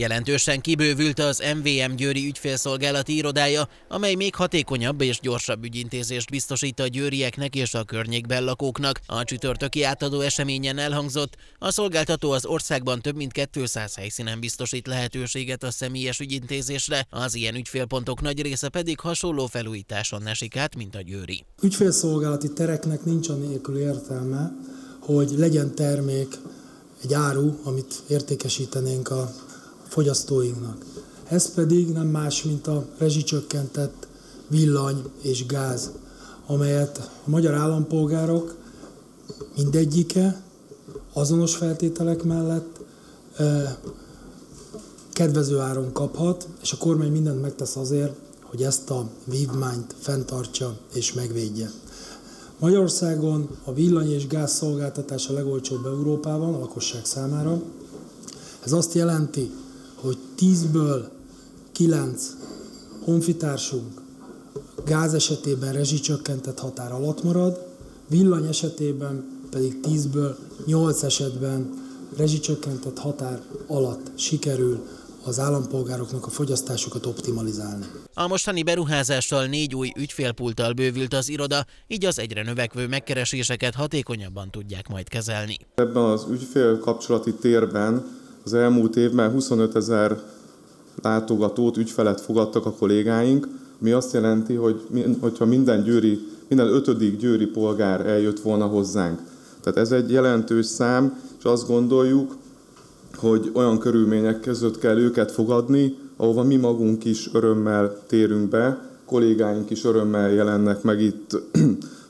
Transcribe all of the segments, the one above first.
Jelentősen kibővült az MVM győri ügyfélszolgálati irodája, amely még hatékonyabb és gyorsabb ügyintézést biztosít a győrieknek és a környékben lakóknak. A csütörtöki átadó eseményen elhangzott, a szolgáltató az országban több mint 200 helyszínen biztosít lehetőséget a személyes ügyintézésre, az ilyen ügyfélpontok nagy része pedig hasonló felújításon esik át, mint a győri. Ügyfélszolgálati tereknek nincs anélkül értelme, hogy legyen termék, egy áru, amit értékesítenénk a fogyasztóinknak. Ez pedig nem más, mint a rezsicsökkentett villany és gáz, amelyet a magyar állampolgárok mindegyike azonos feltételek mellett kedvező áron kaphat, és a kormány mindent megtesz azért, hogy ezt a vívmányt fenntartsa és megvédje. Magyarországon a villany és gáz szolgáltatás a legolcsóbb Európában a lakosság számára. Ez azt jelenti, hogy 10-ből 9 honfitársunk gáz esetében rezsicsökkentett határ alatt marad, villany esetében pedig 10-ből 8 esetben rezsicsökkentett határ alatt sikerül az állampolgároknak a fogyasztásukat optimalizálni. A mostani beruházással 4 új ügyfélpulttal bővült az iroda, így az egyre növekvő megkereséseket hatékonyabban tudják majd kezelni. Ebben az ügyfélkapcsolati térben az elmúlt évben 25 000 látogatót, ügyfelet fogadtak a kollégáink, ami azt jelenti, hogy hogyha minden 5. győri polgár eljött volna hozzánk. Tehát ez egy jelentős szám, és azt gondoljuk, hogy olyan körülmények között kell őket fogadni, ahova mi magunk is örömmel térünk be, kollégáink is örömmel jelennek meg itt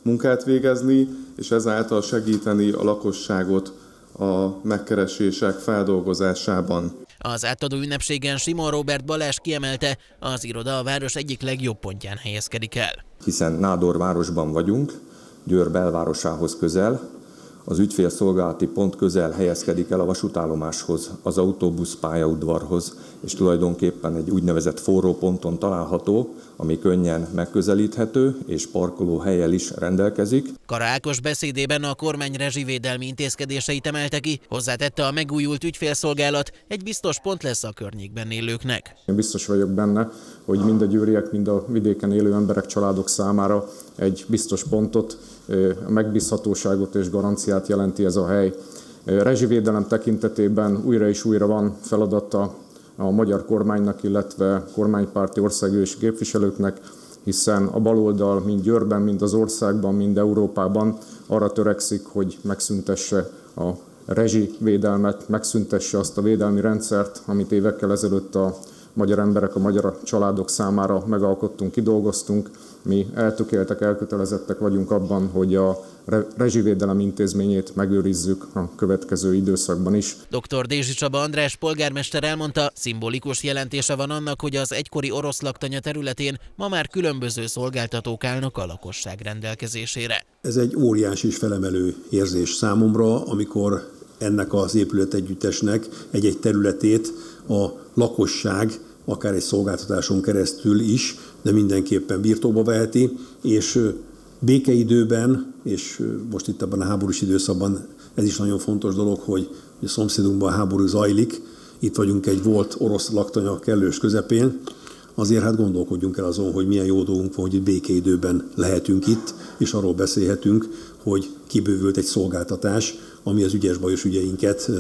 munkát végezni, és ezáltal segíteni a lakosságot a megkeresések feldolgozásában. Az átadó ünnepségen Simon Robert Balázs kiemelte, az iroda a város egyik legjobb pontján helyezkedik el. Hiszen Nádor városban vagyunk, Győr belvárosához közel, az ügyfélszolgálati pont közel helyezkedik el a vasútállomáshoz, az autóbusz pályaudvarhoz, és tulajdonképpen egy úgynevezett forró ponton található, ami könnyen megközelíthető, és parkolóhellyel is rendelkezik. Kara Ákos beszédében a kormány rezsivédelmi intézkedéseit emelte ki, hozzátette, a megújult ügyfélszolgálat egy biztos pont lesz a környékben élőknek. Én biztos vagyok benne, hogy mind a győriek, mind a vidéken élő emberek, családok számára egy biztos pontot, a megbízhatóságot és garanciát jelenti ez a hely. Rezsivédelem tekintetében újra és újra van feladata a magyar kormánynak, illetve kormánypárti országgyűlési képviselőknek, hiszen a baloldal mind Győrben, mind az országban, mind Európában arra törekszik, hogy megszüntesse a rezsivédelmet, megszüntesse azt a védelmi rendszert, amit évekkel ezelőtt a magyar emberek, a magyar családok számára megalkottunk, kidolgoztunk. Mi eltökéltek, elkötelezettek vagyunk abban, hogy a rezsivédelem intézményét megőrizzük a következő időszakban is. Dr. Dézsi Csaba András polgármester elmondta, szimbolikus jelentése van annak, hogy az egykori orosz laktanya területén ma már különböző szolgáltatók állnak a lakosság rendelkezésére. Ez egy óriási és felemelő érzés számomra, amikor ennek az épületegyüttesnek egy-egy területét a lakosság akár egy szolgáltatáson keresztül is, de mindenképpen birtokba veheti, és békeidőben, és most itt abban a háborús időszakban ez is nagyon fontos dolog, hogy a szomszédunkban háború zajlik, itt vagyunk egy volt orosz laktanya kellős közepén, azért hát gondolkodjunk el azon, hogy milyen jó dolgunk van, hogy békeidőben lehetünk itt, és arról beszélhetünk, hogy kibővült egy szolgáltatás, ami az ügyes-bajos ügyeinket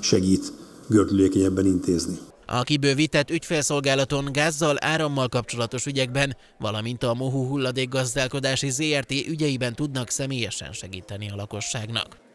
segít gördülékenyebben intézni. A kibővített ügyfélszolgálaton gázzal, árammal kapcsolatos ügyekben, valamint a Mohú hulladékgazdálkodási ZRT ügyeiben tudnak személyesen segíteni a lakosságnak.